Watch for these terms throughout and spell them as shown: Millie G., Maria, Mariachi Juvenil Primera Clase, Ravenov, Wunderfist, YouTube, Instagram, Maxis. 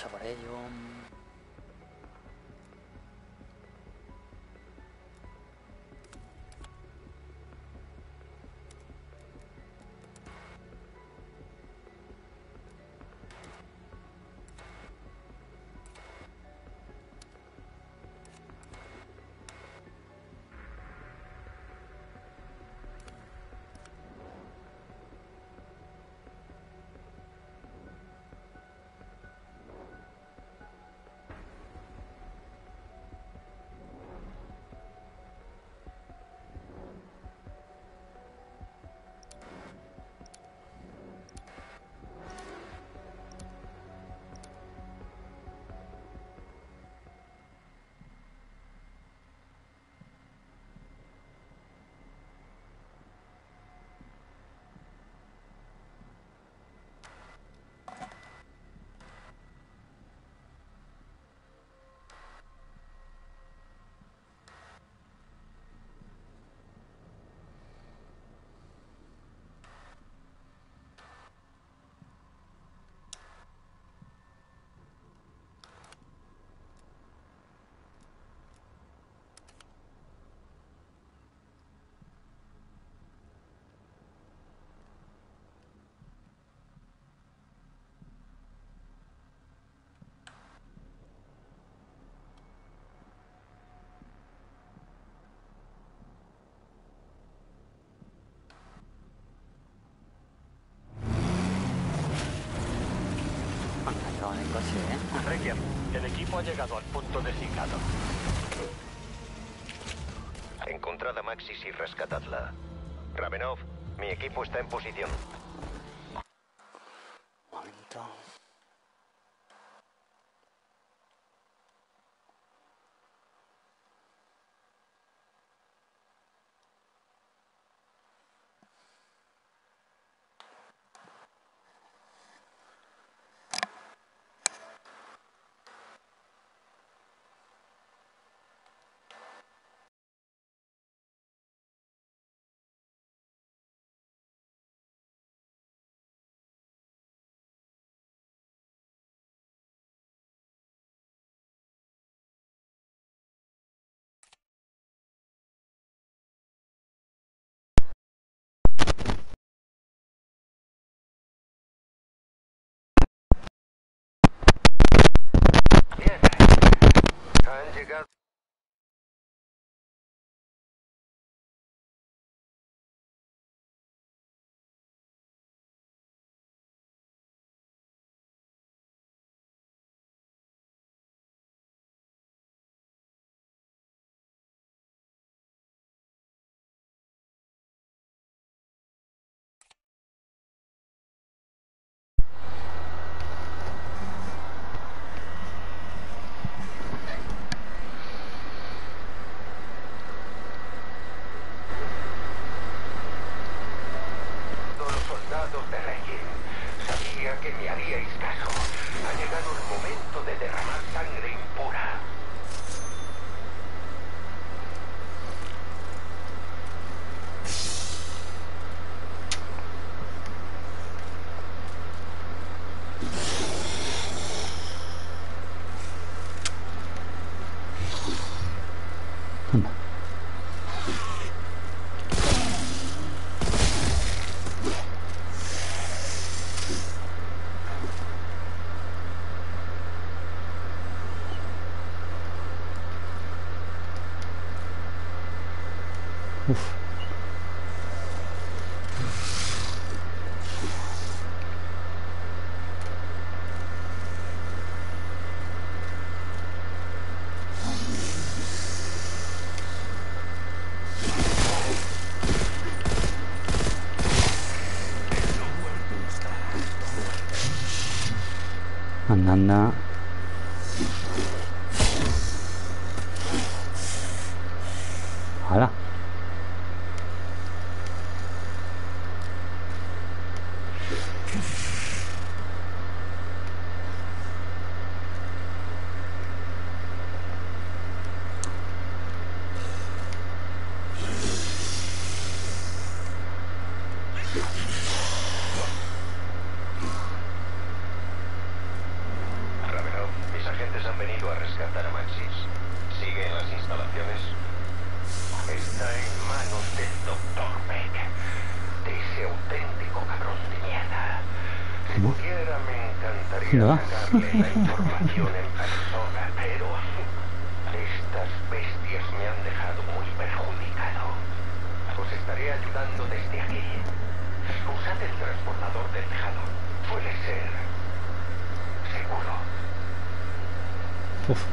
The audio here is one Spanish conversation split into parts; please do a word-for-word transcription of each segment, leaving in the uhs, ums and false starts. Vamos a por ello. En el coche, ¿eh? Requier, el equipo ha llegado al punto designado. Encontrad a Maxis y rescatadla. Ravenov, mi equipo está en posición. Un momento. Llegado. Anda, hala. han venido a rescatar a Maxis. ¿Sigue en las instalaciones? Está en manos del doctor Beck, de ese auténtico cabrón de mierda. Si pudiera, me encantaría ¿No? sacarle la información en persona, pero estas bestias me han dejado muy perjudicado. Os estaré ayudando desde aquí. Usad el transportador del tejado. Puede ser seguro. Uf.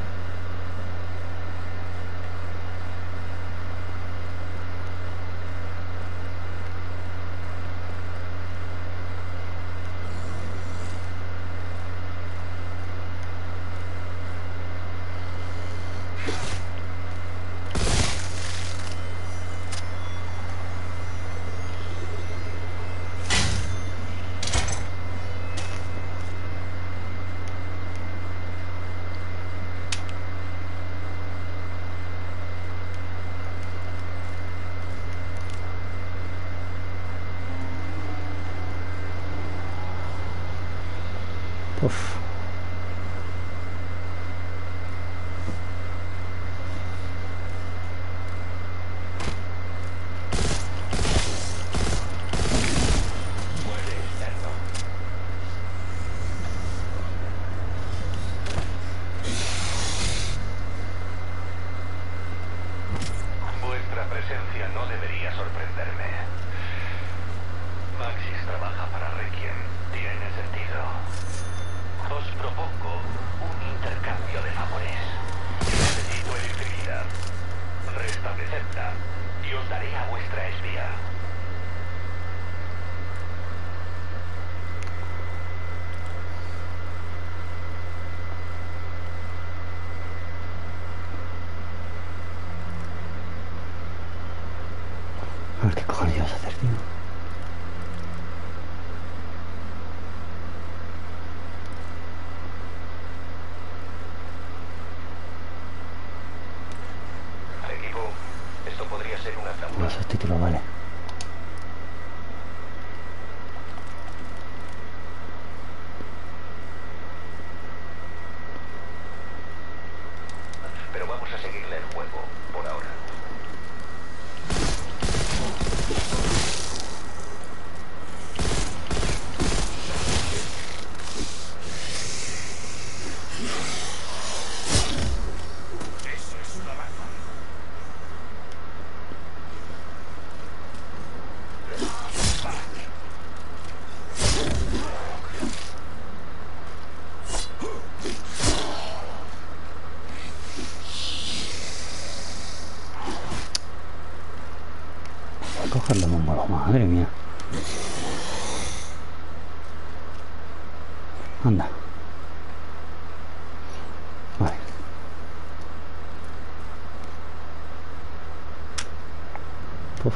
Uf. ¿Qué cojones ibas a hacer, tío? Equipo, esto podría ser una trampa. No, esos títulos, vale. Pero vamos a seguirle el juego por ahora. Cogerlo de un balón, madre mía. Anda. Vale. Puf.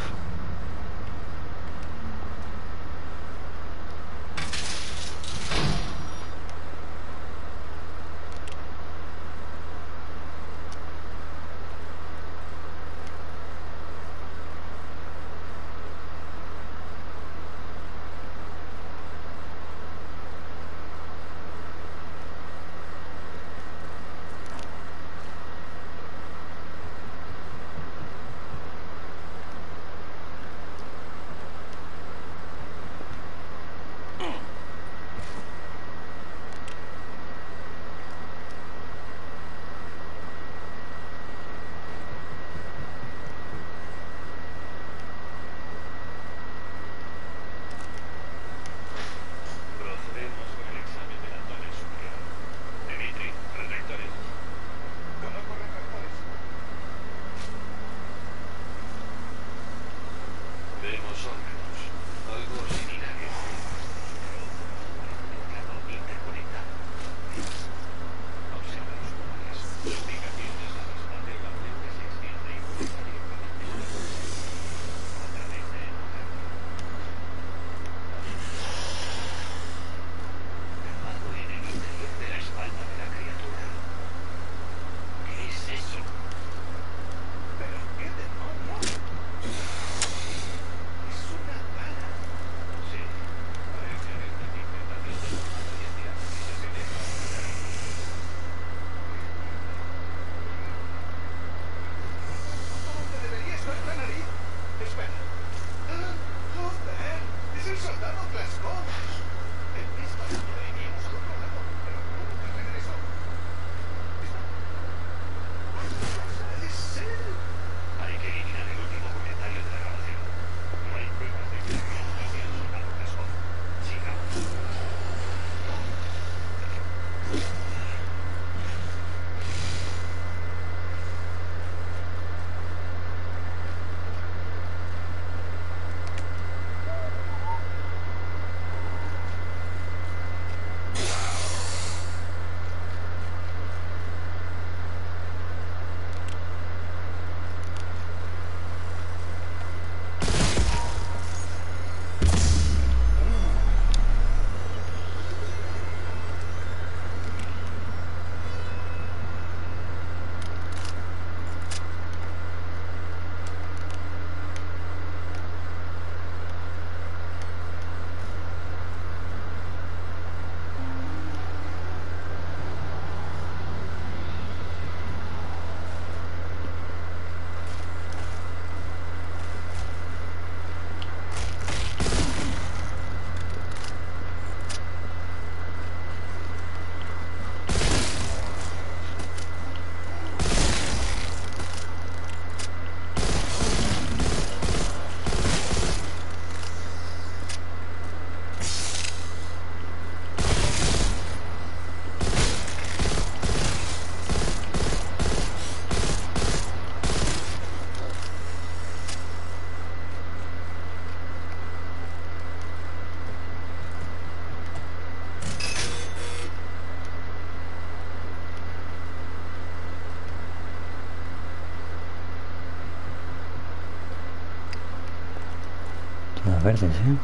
más verdes, ¿eh?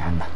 Anda.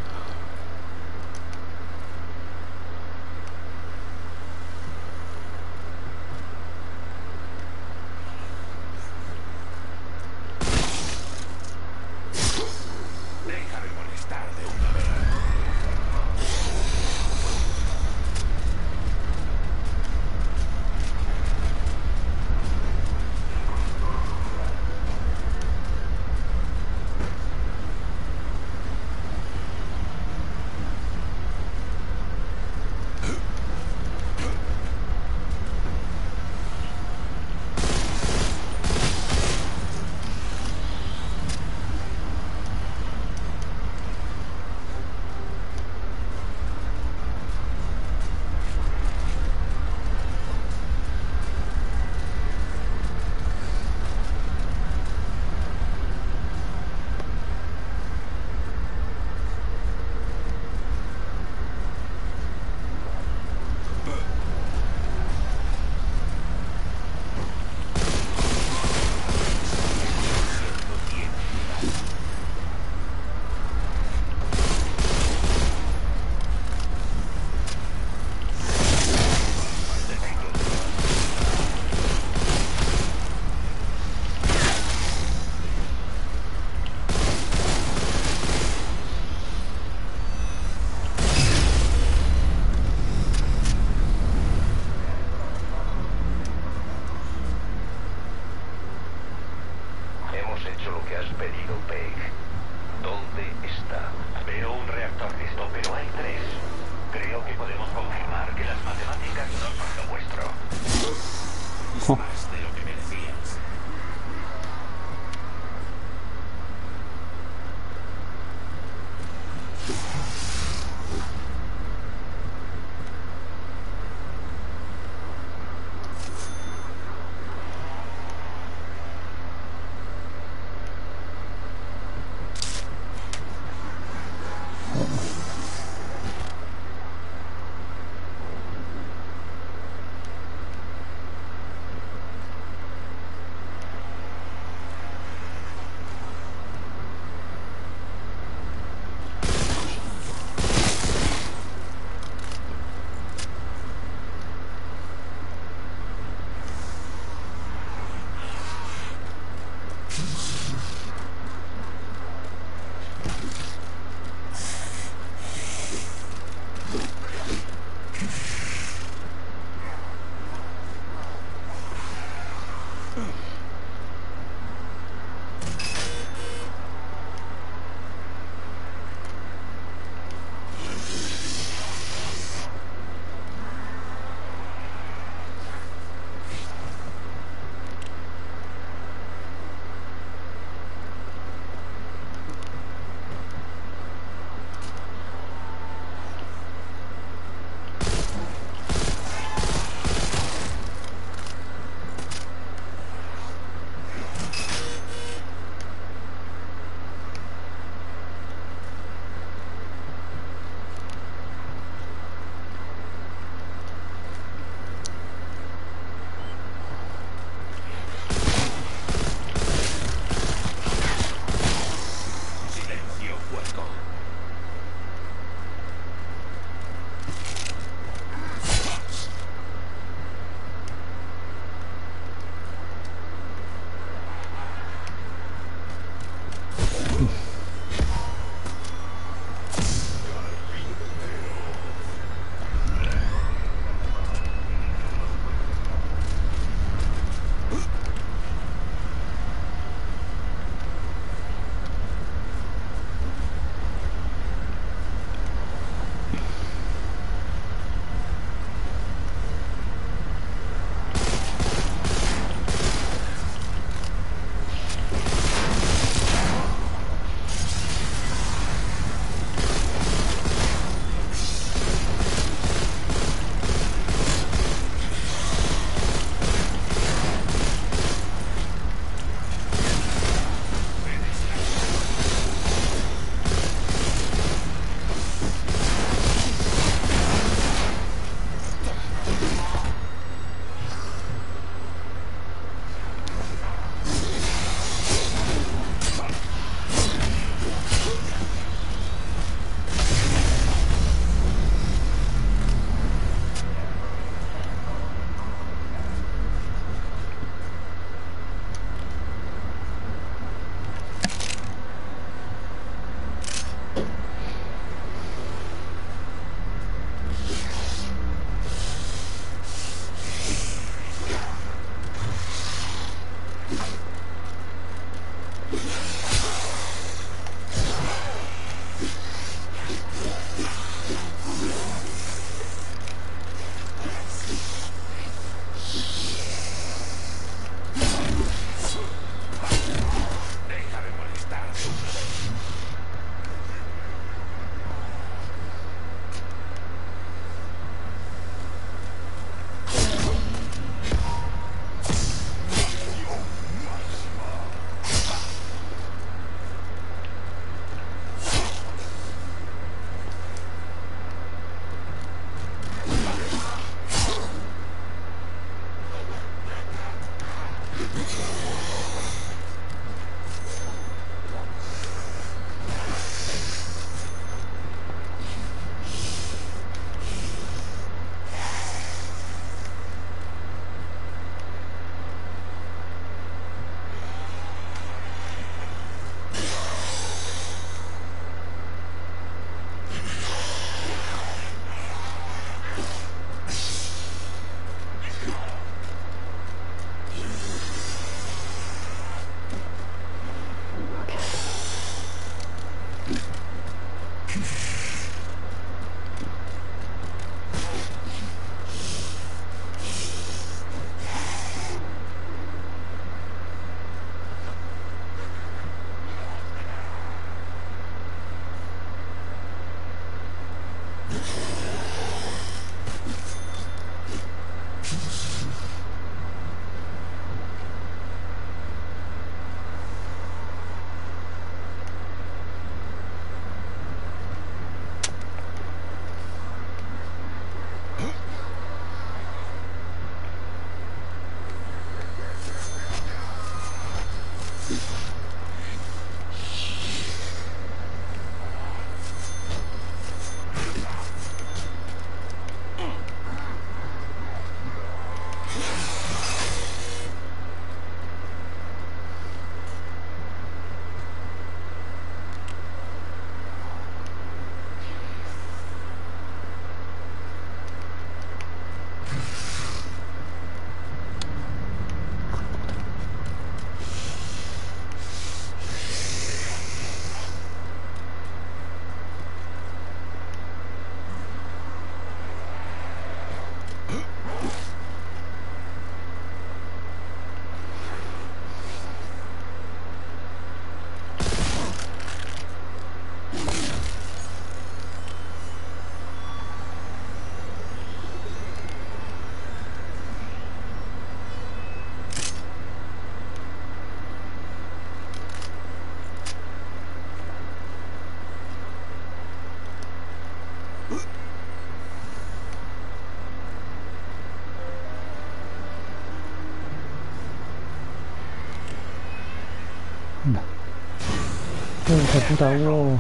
可不打我。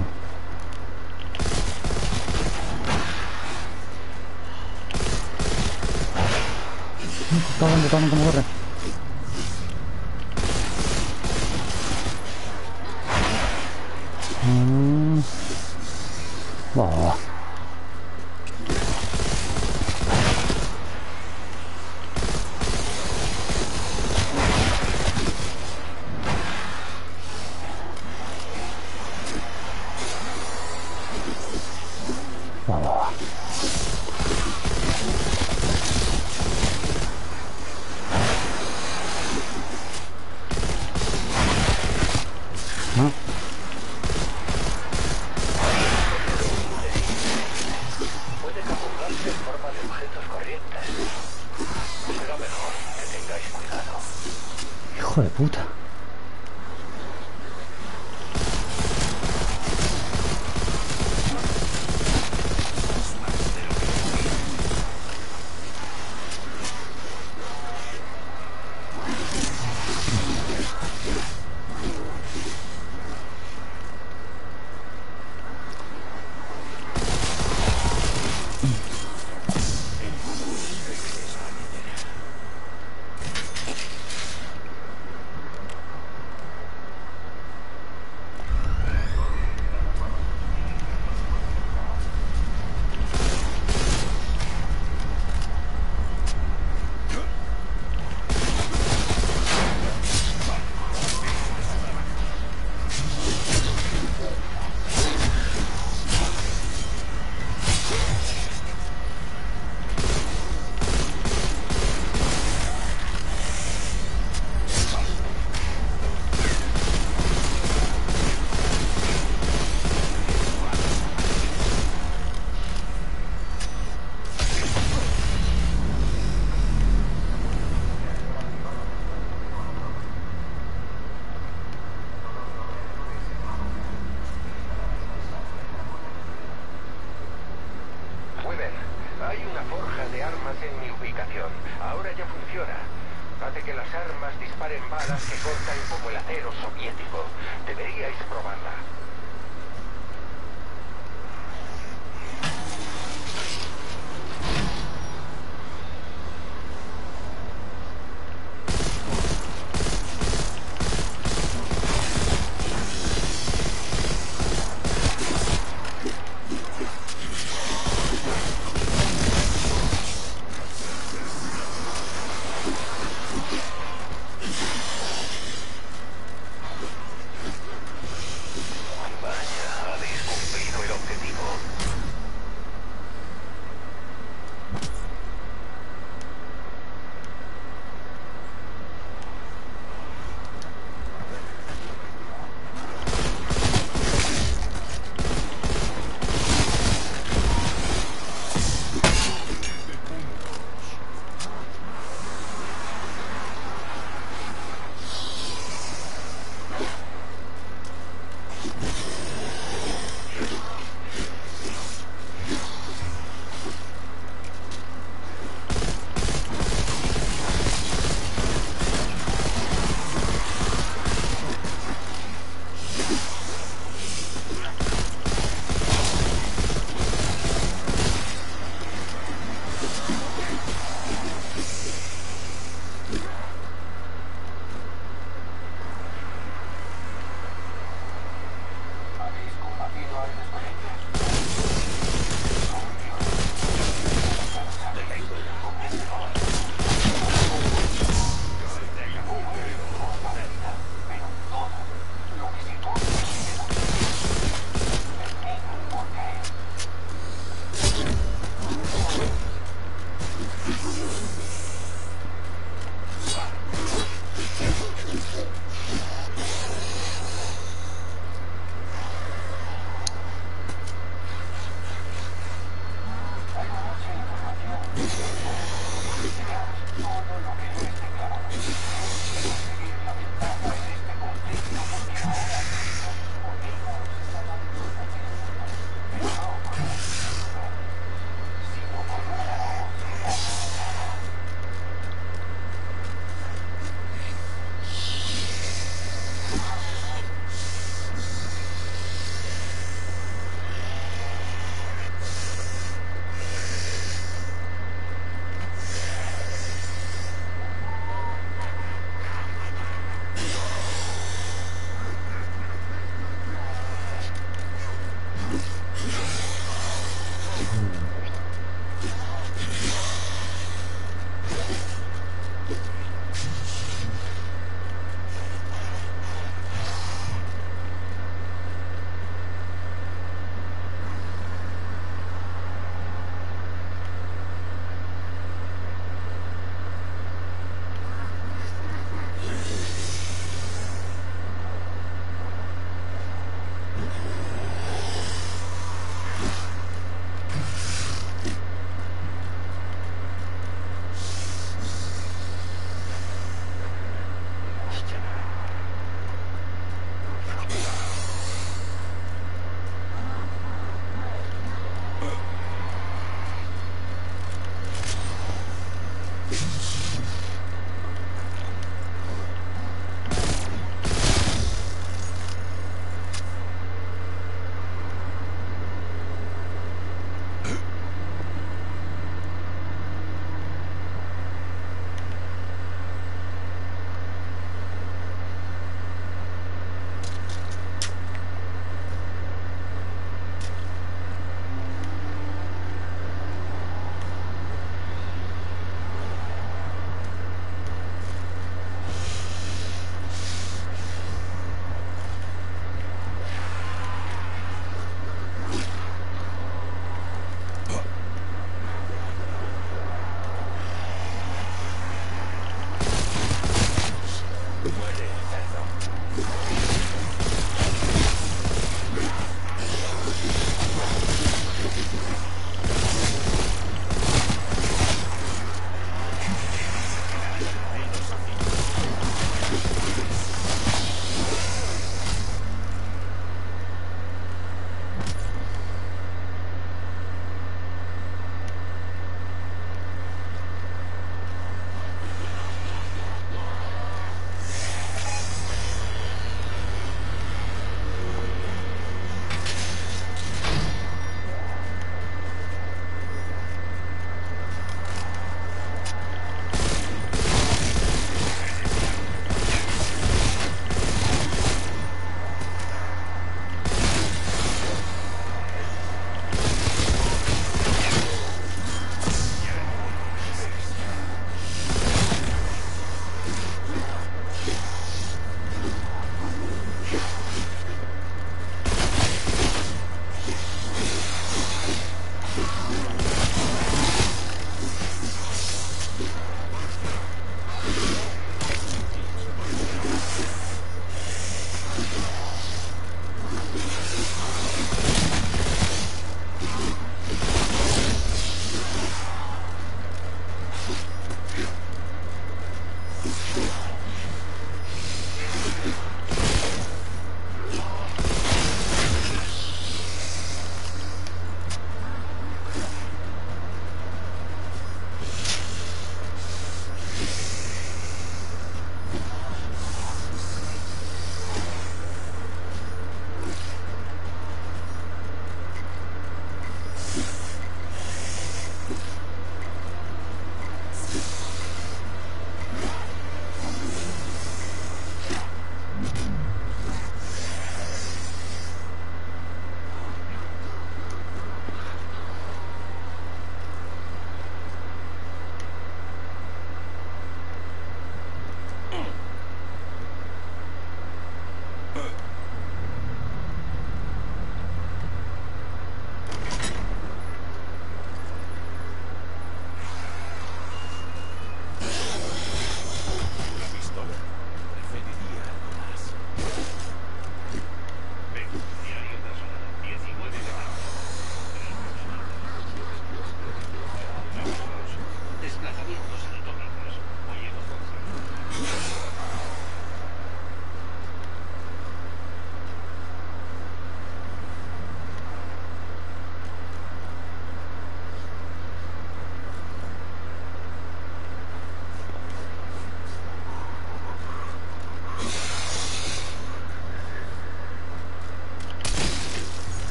armas disparen balas que cortan como el acero soviético. Deberíais probarla.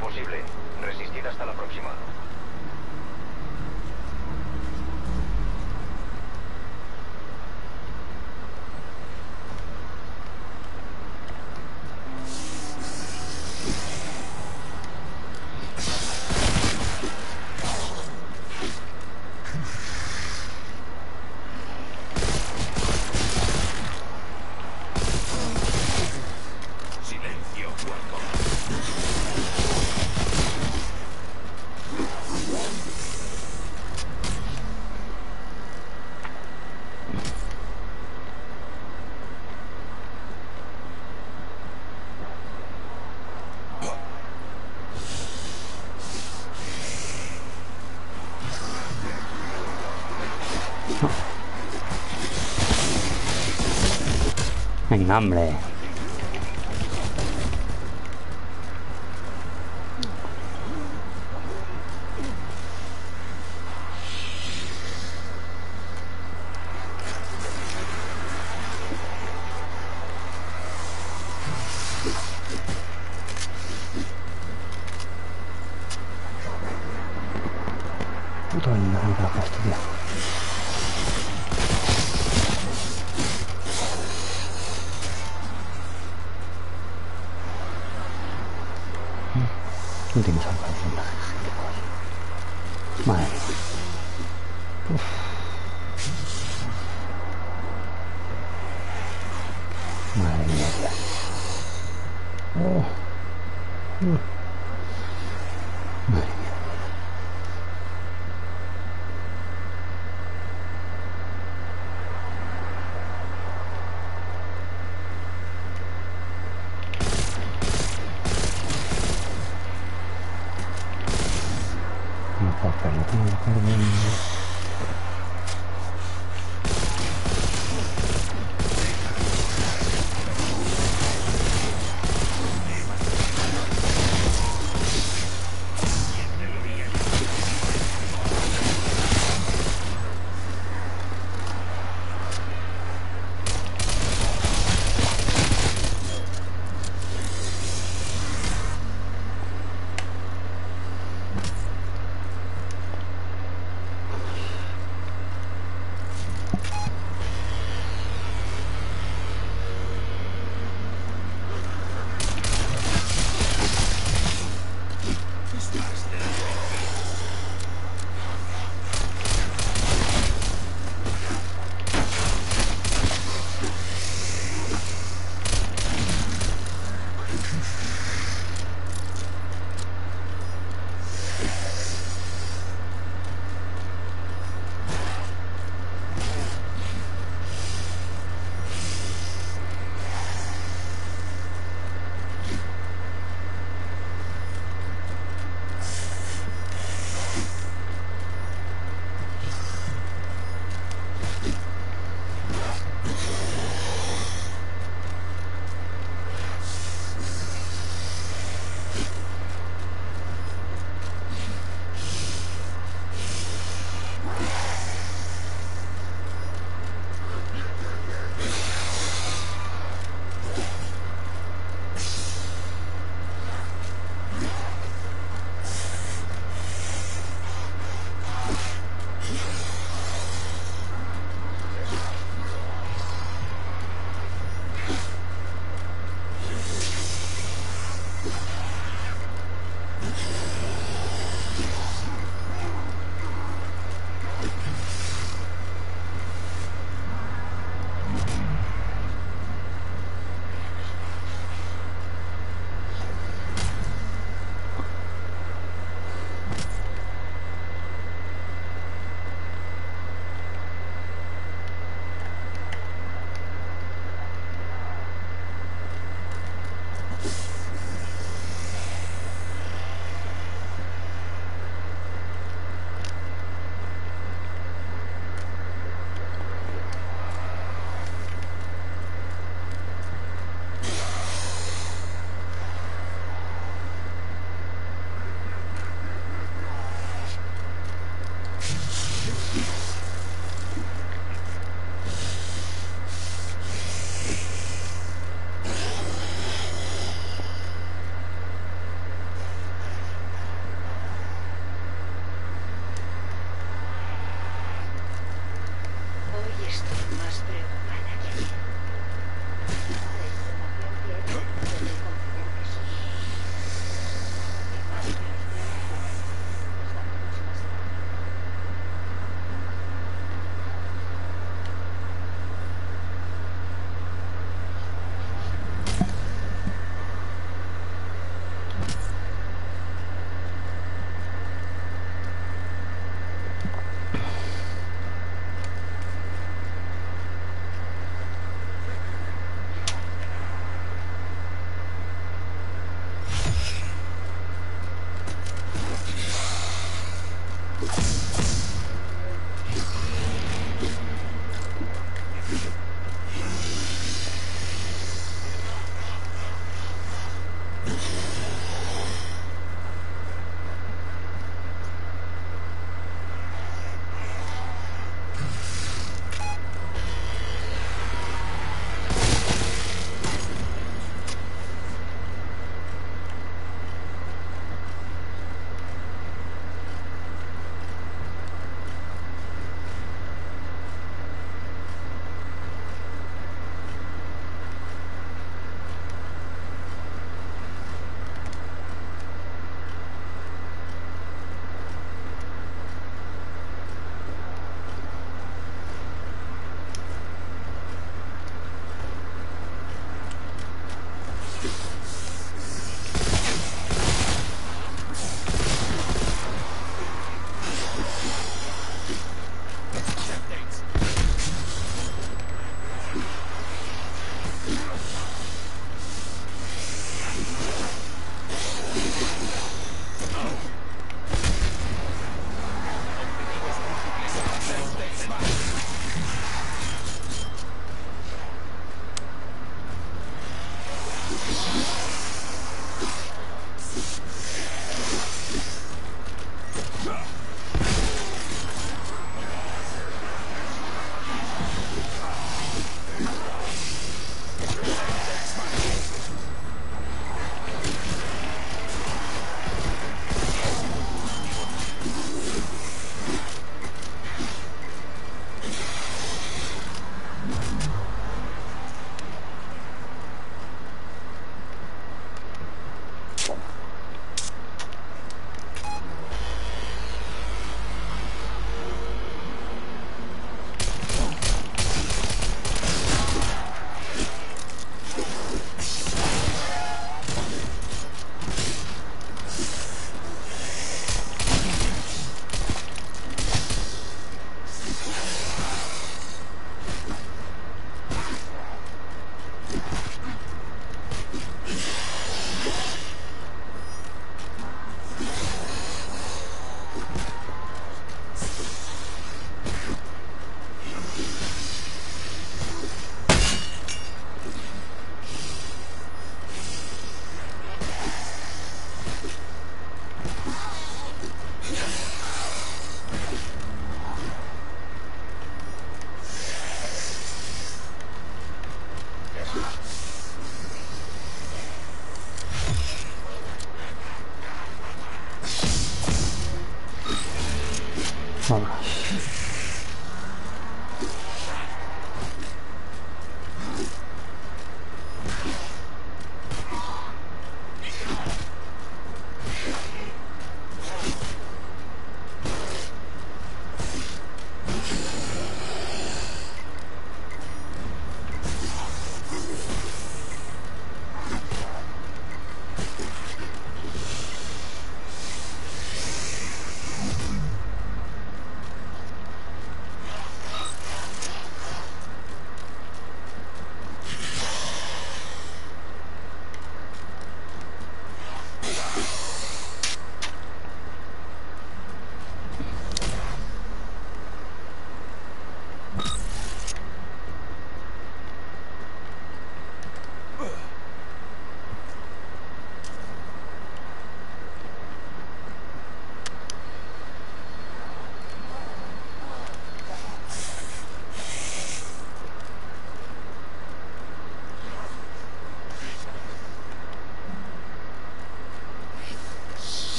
Posible. Resistid hasta la próxima. Venga, hombre. Puto nada, fastidio. No tienes algo de personaje. Madre mía. Uf. Madre mía, Dios. Oh. Uh. Madre mía.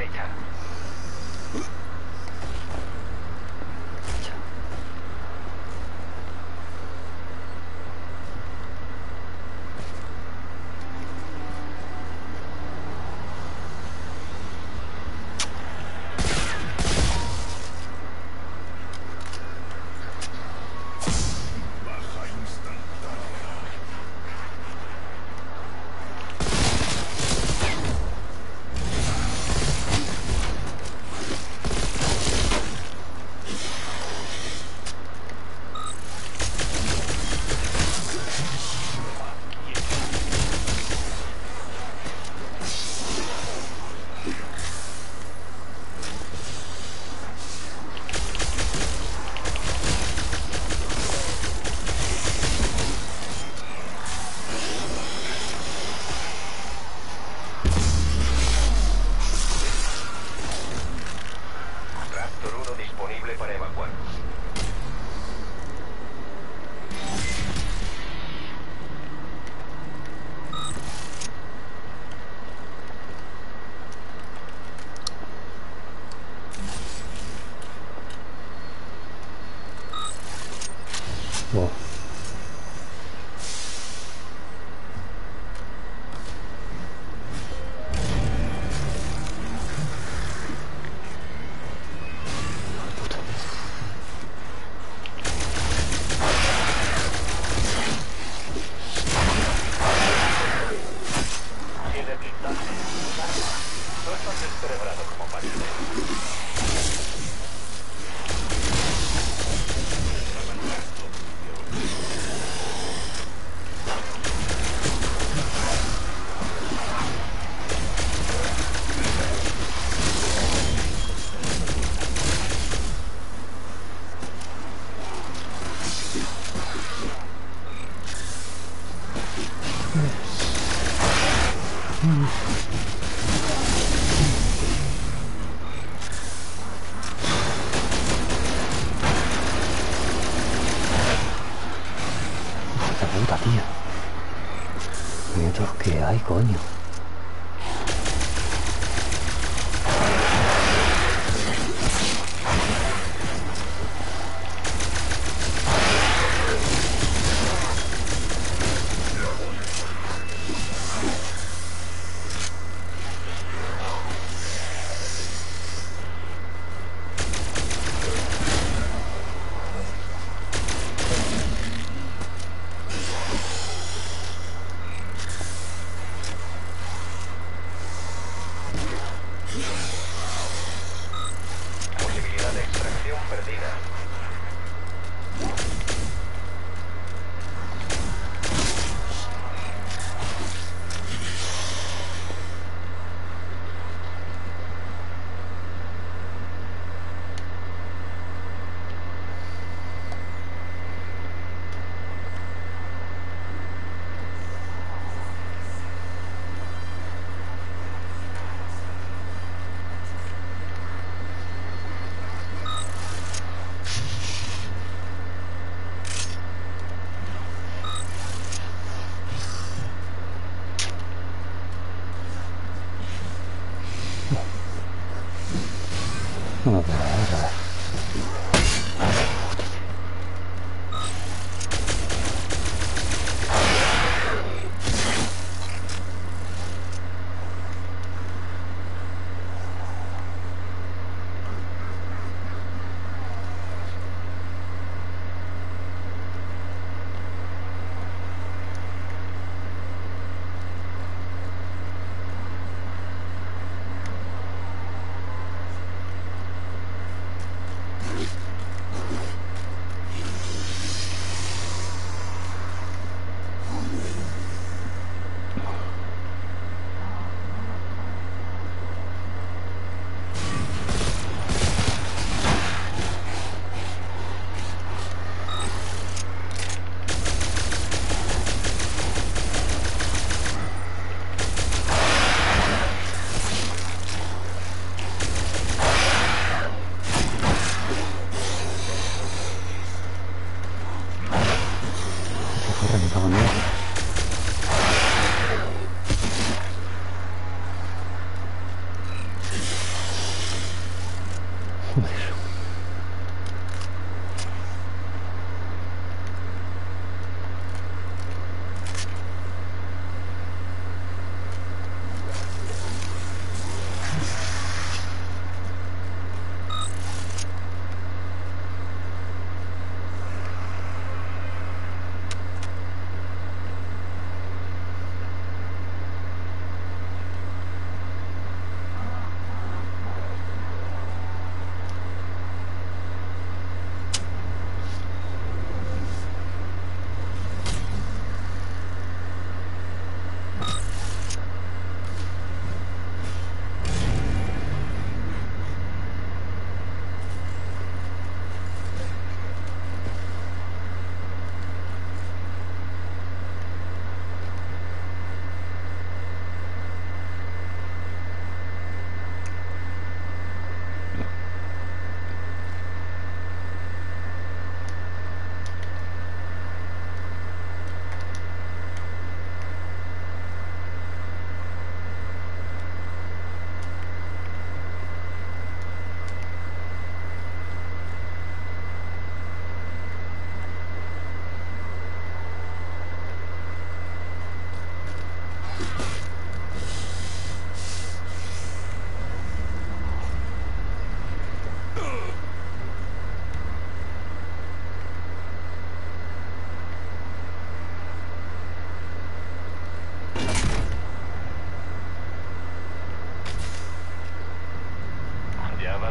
data.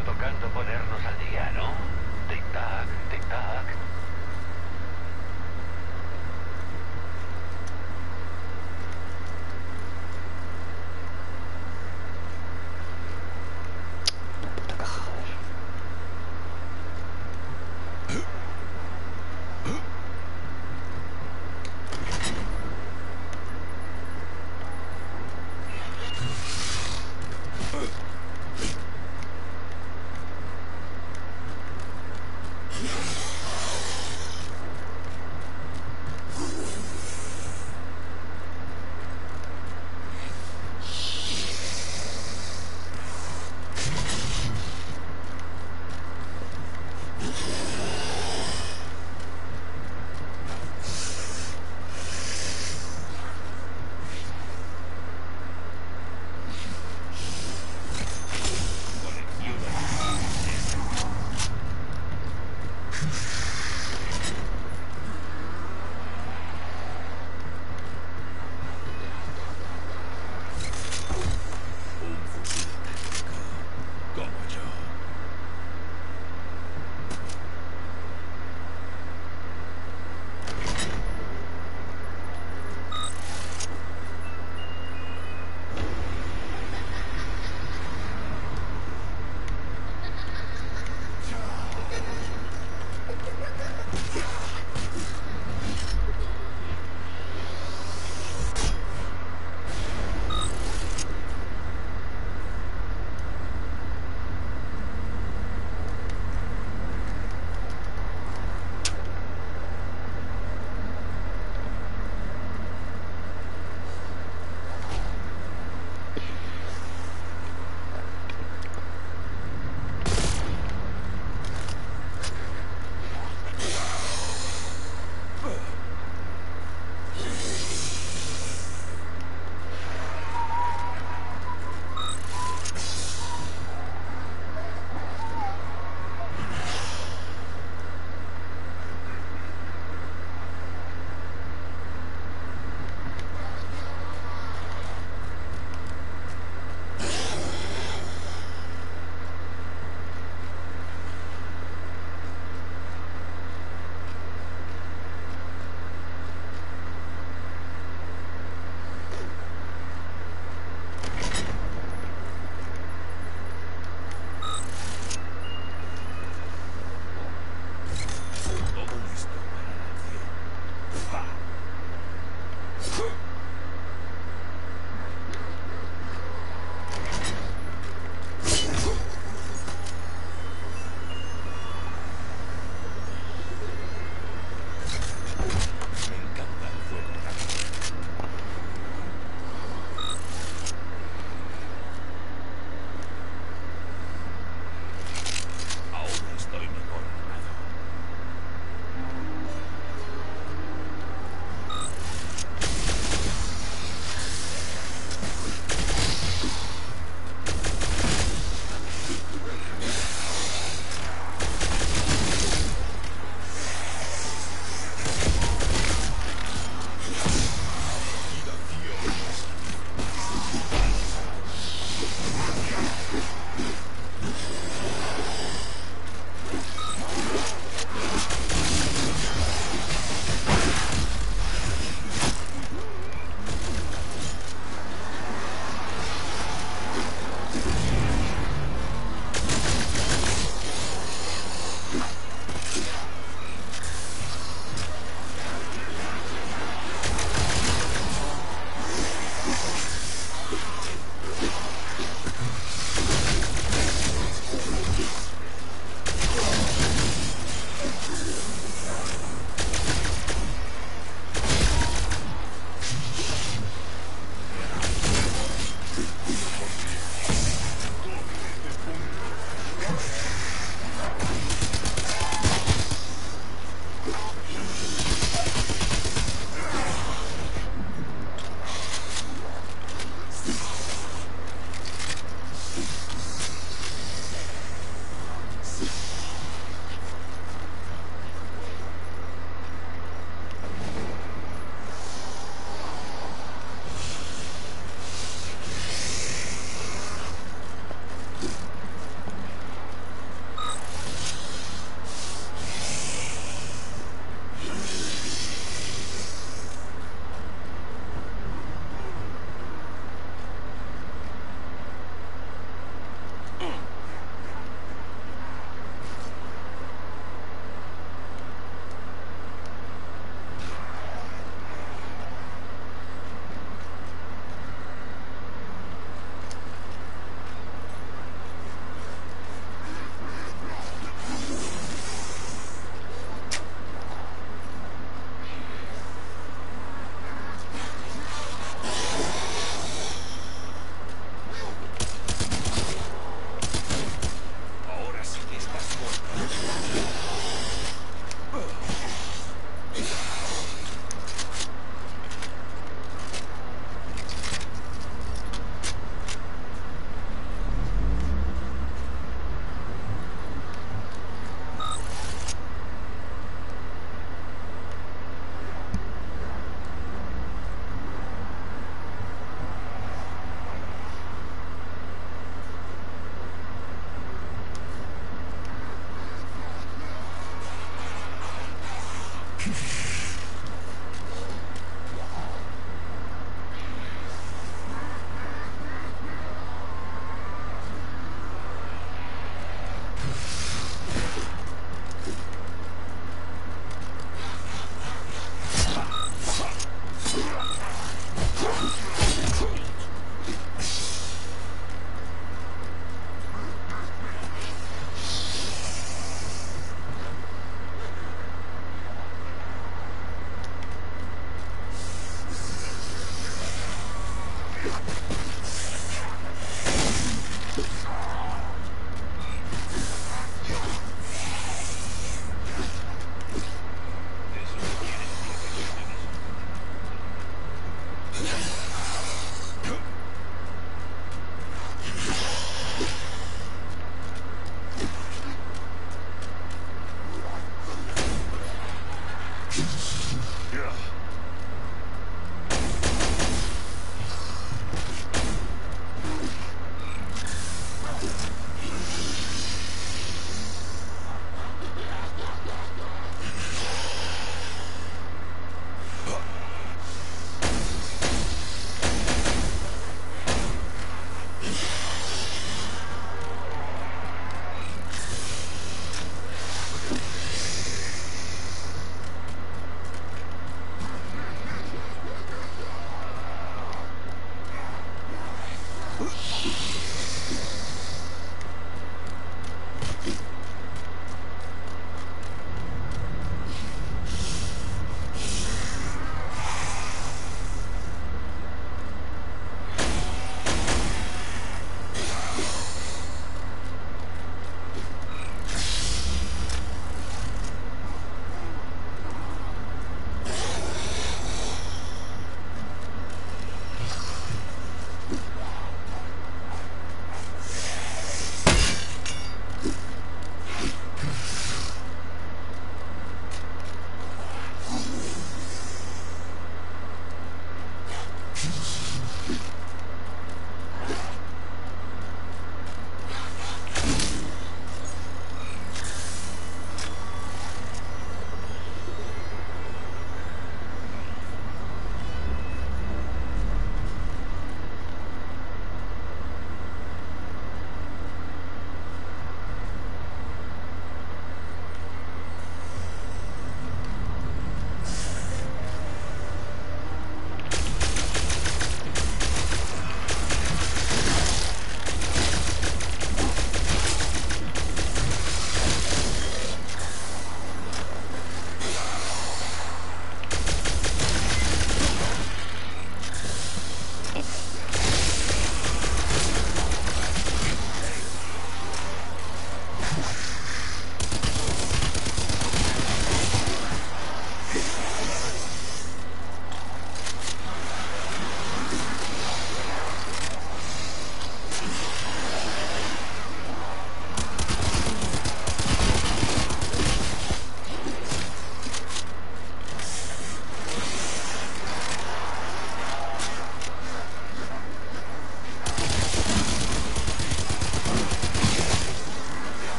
estaba tocando ponernos al día, ¿no? Tic-tac, tic-tac.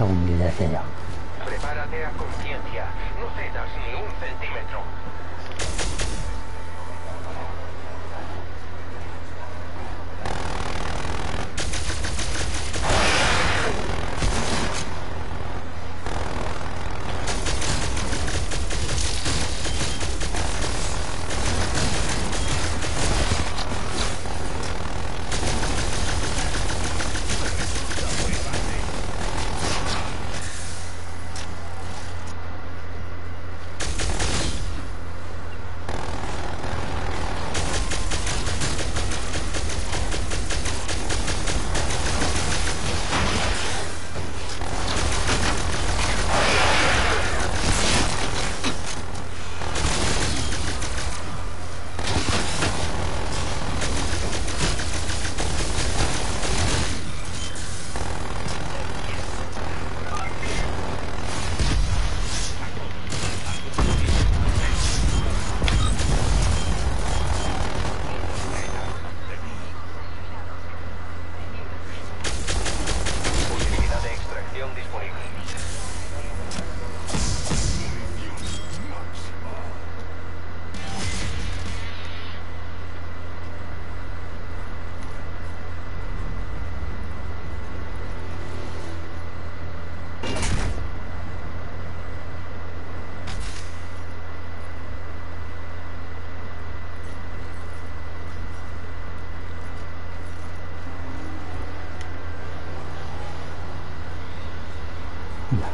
según dices ella. Prepárate a conciencia, no cedas ni un centímetro. What?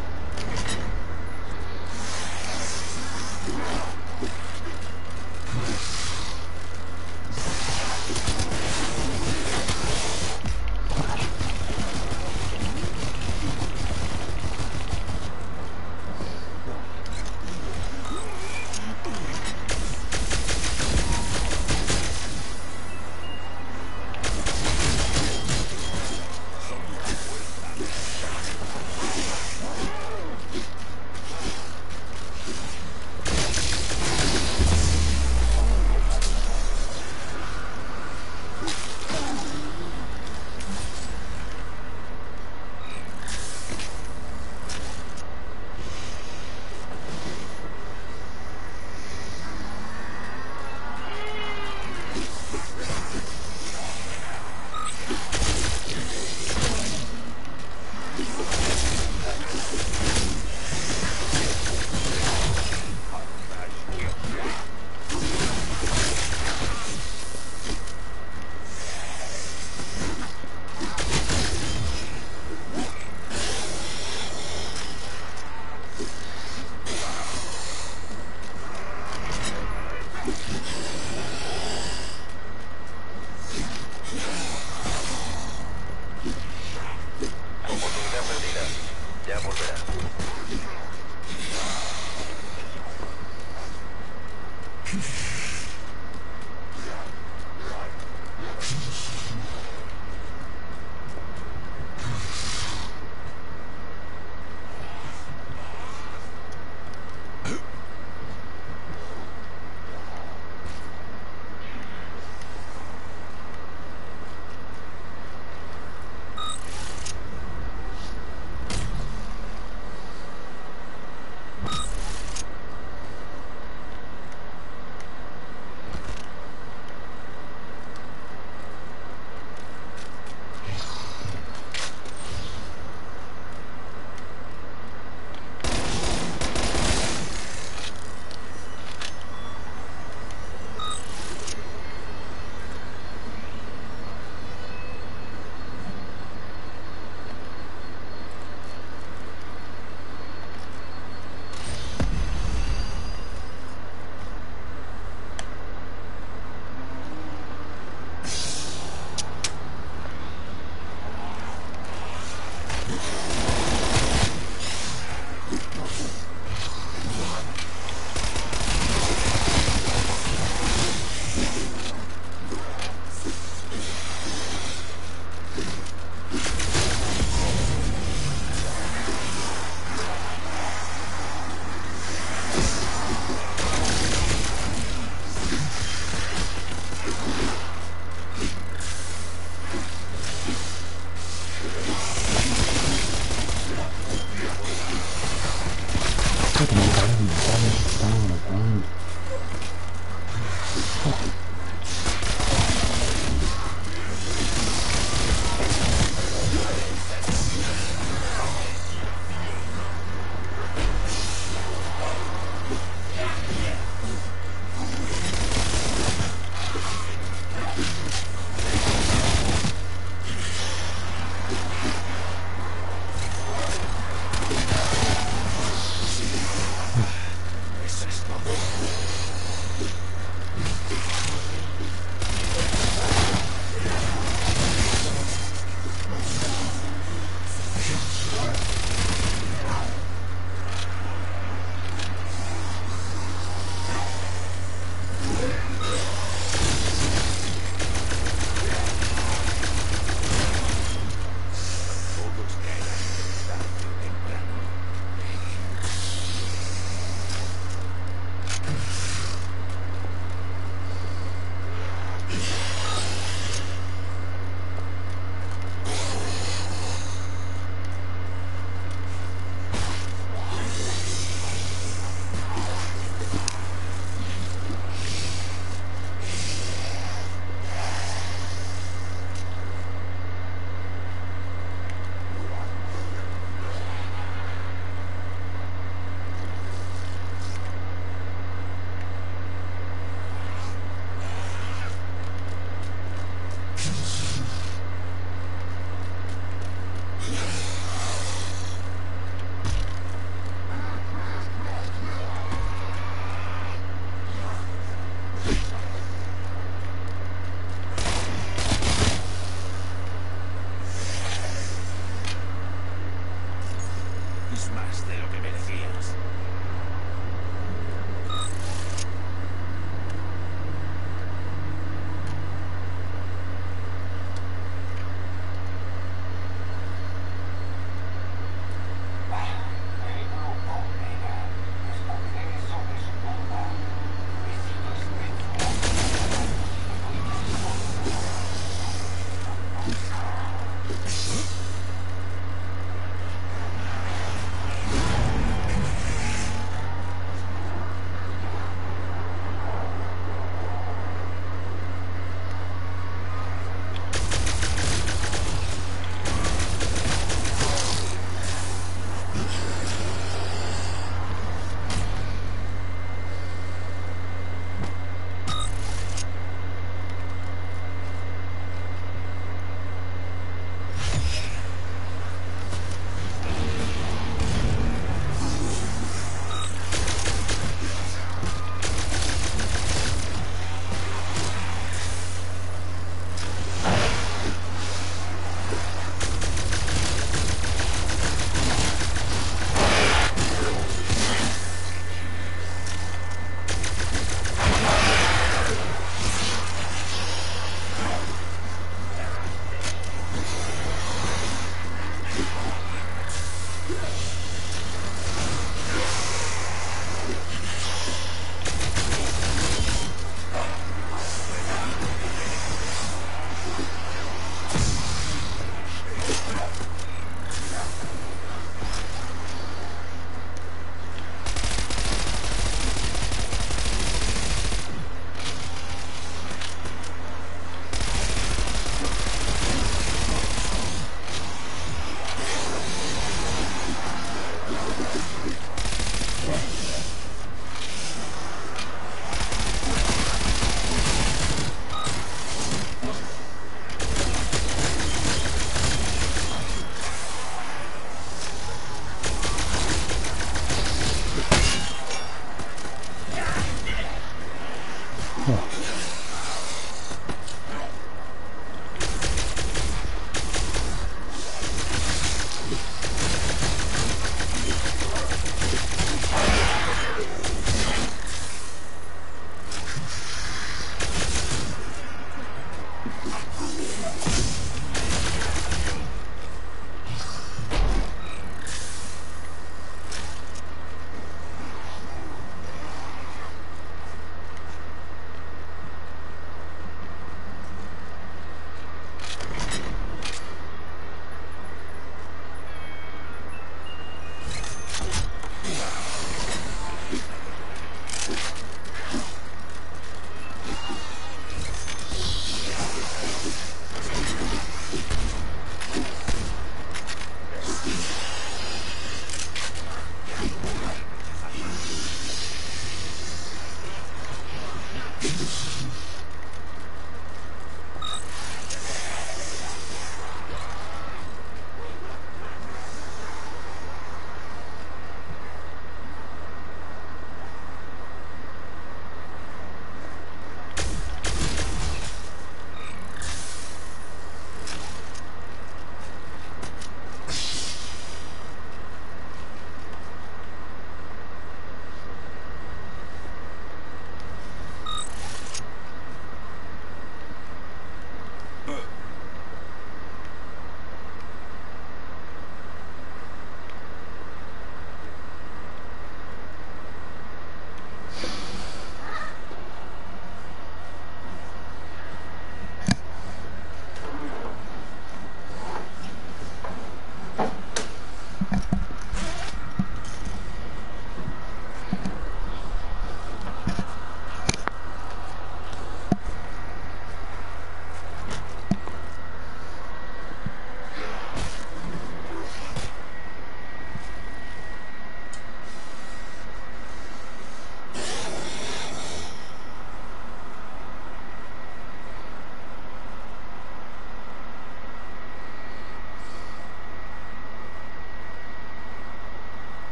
Es más de lo que merecías.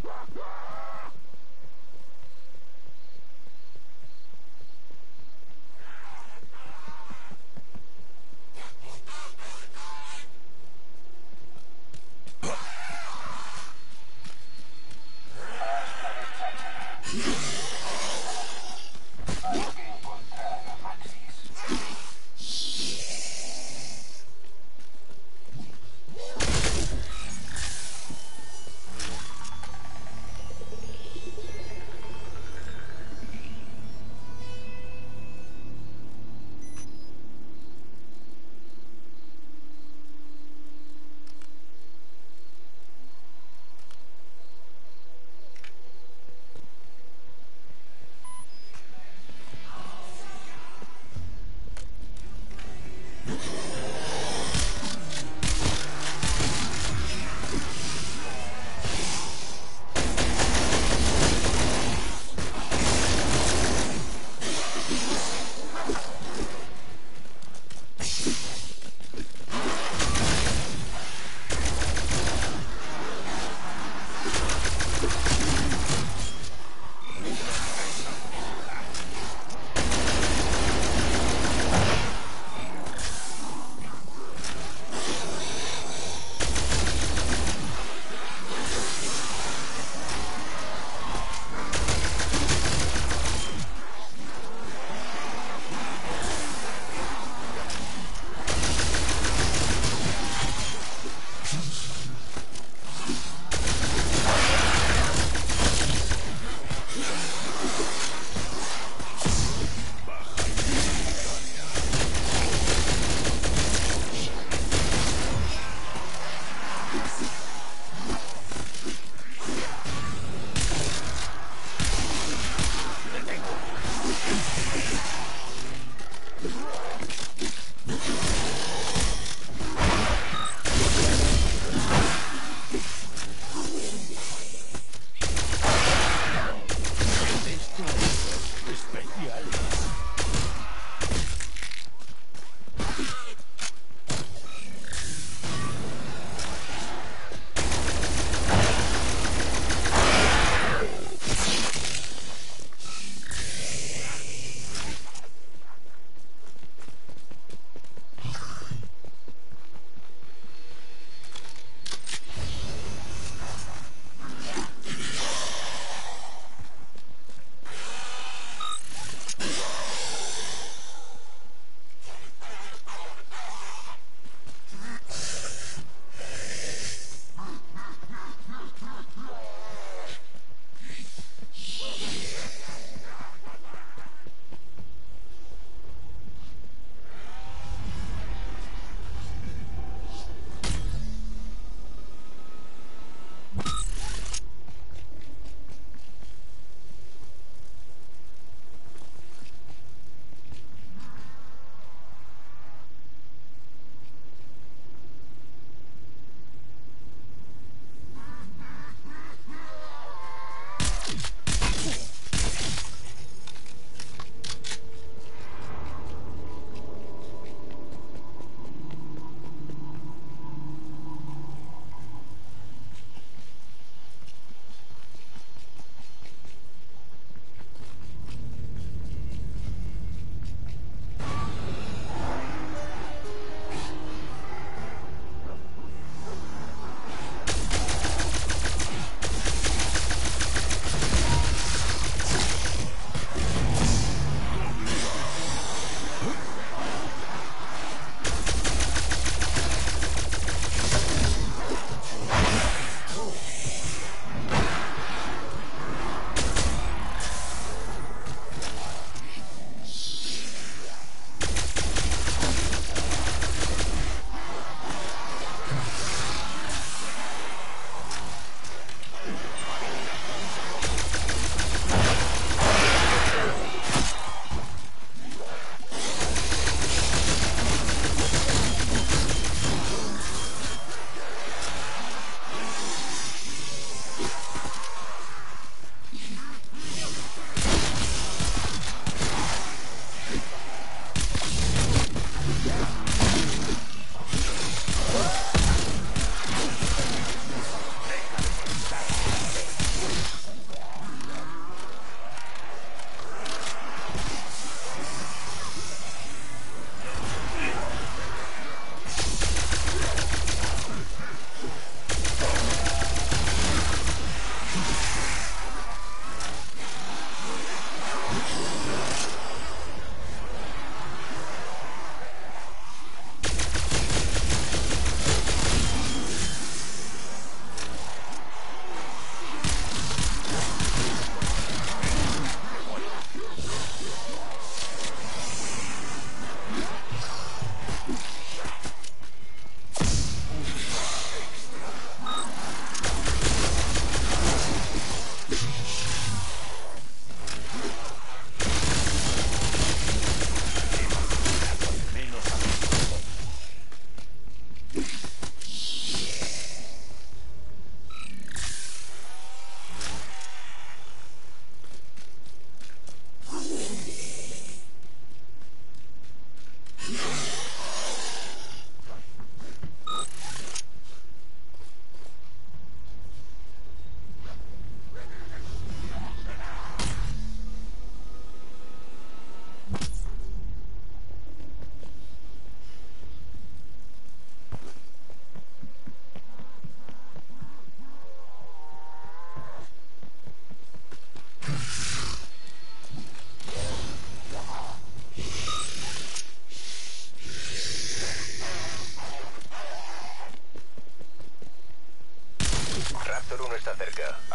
What?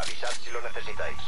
Avisad si lo necesitáis.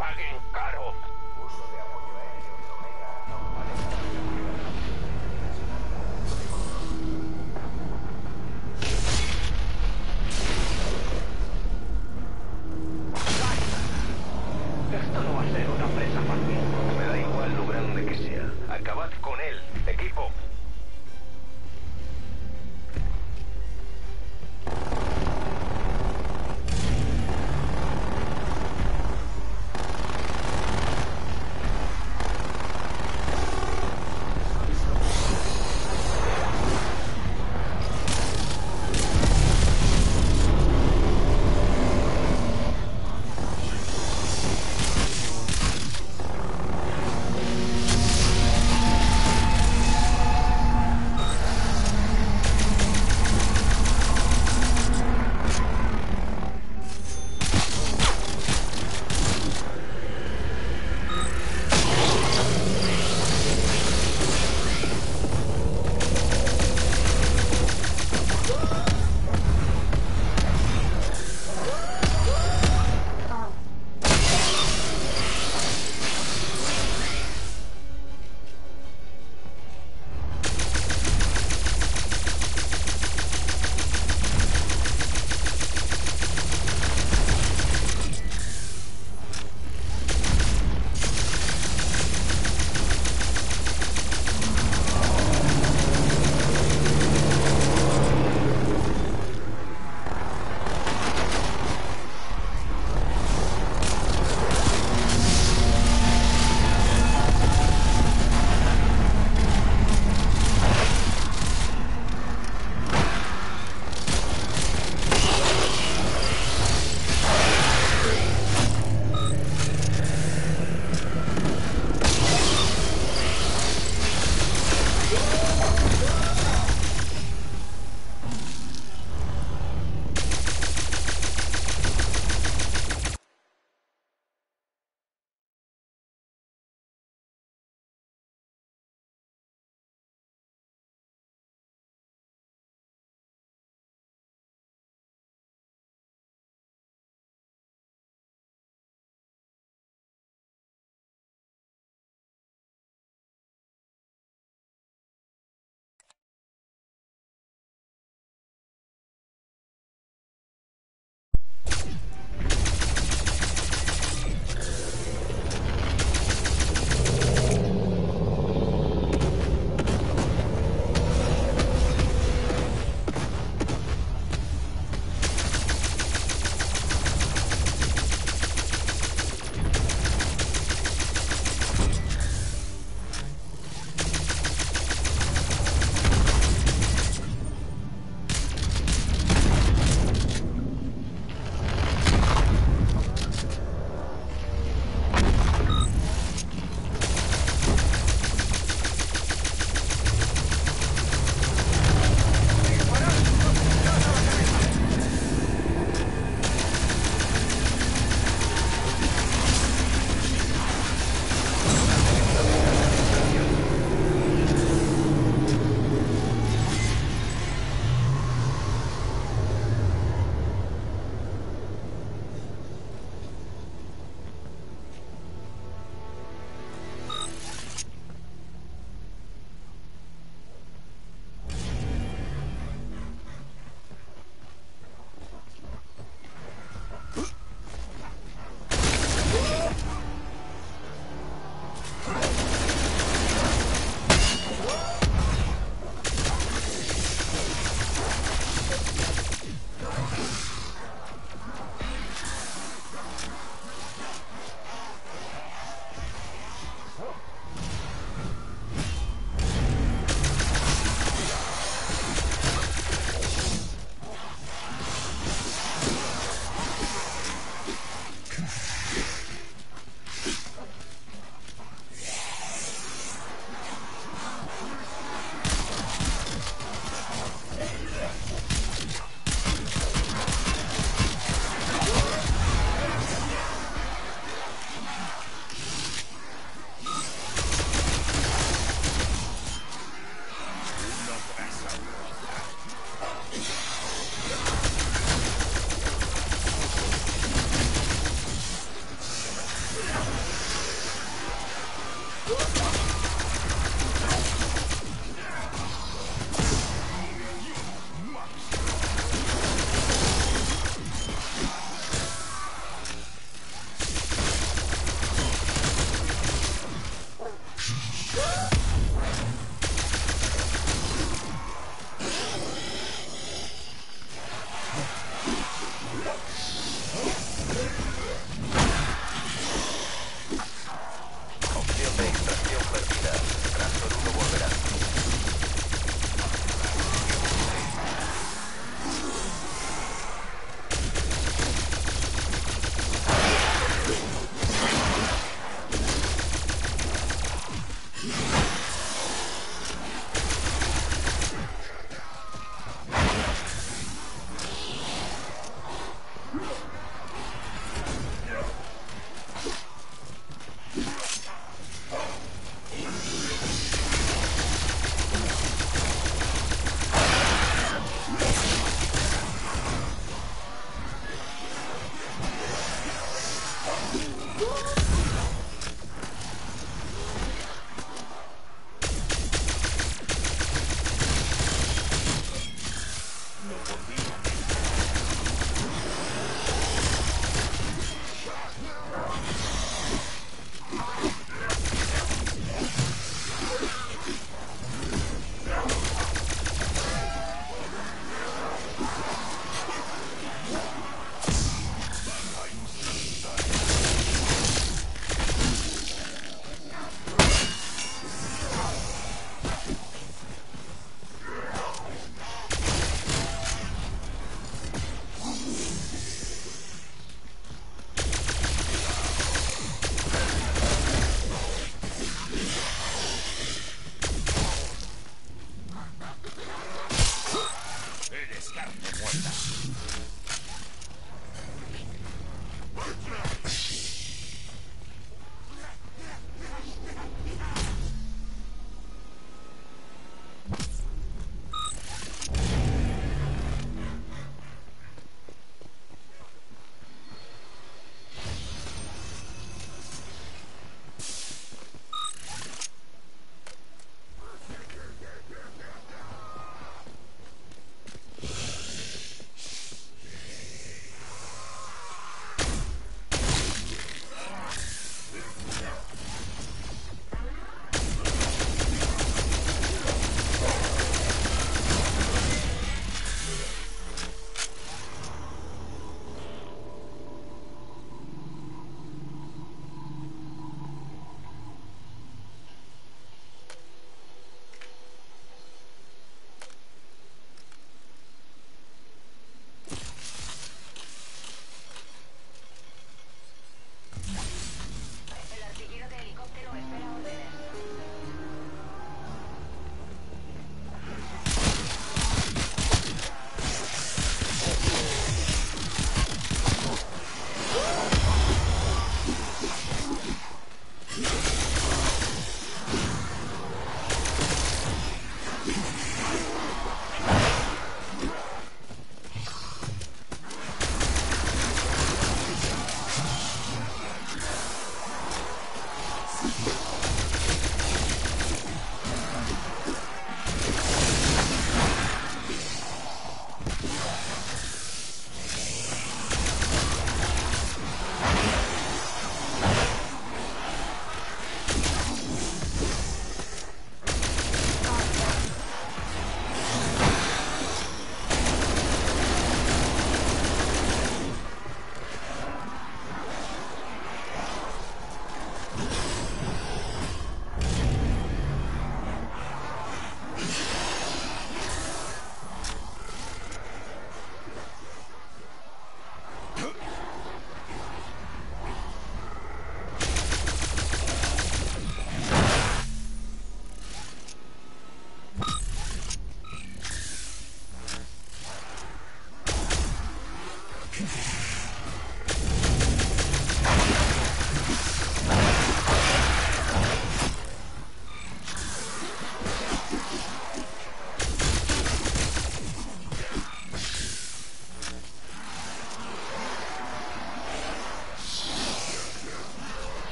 paguen caro. Esto no va a ser una presa fácil. Me da igual lo grande que sea. Acabad con él, equipo.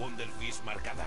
Wunderfist marcada. Yeah.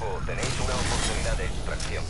equipo, tenéis una oportunidad de extracción.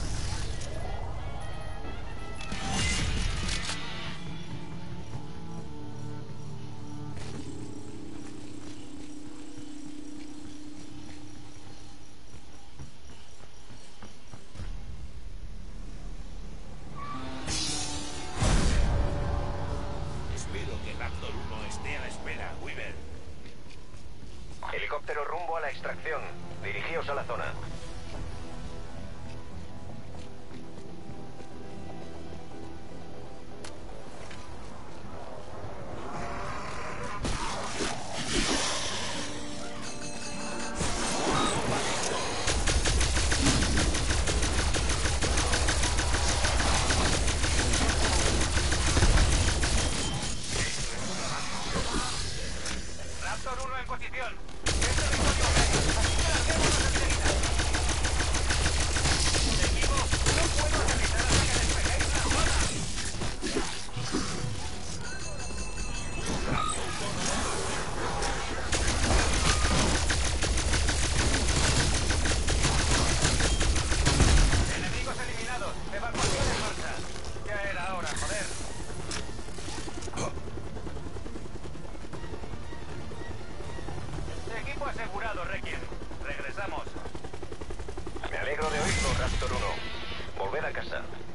Regresamos. Me alegro de oírlo, Raptor uno. Volved a casa.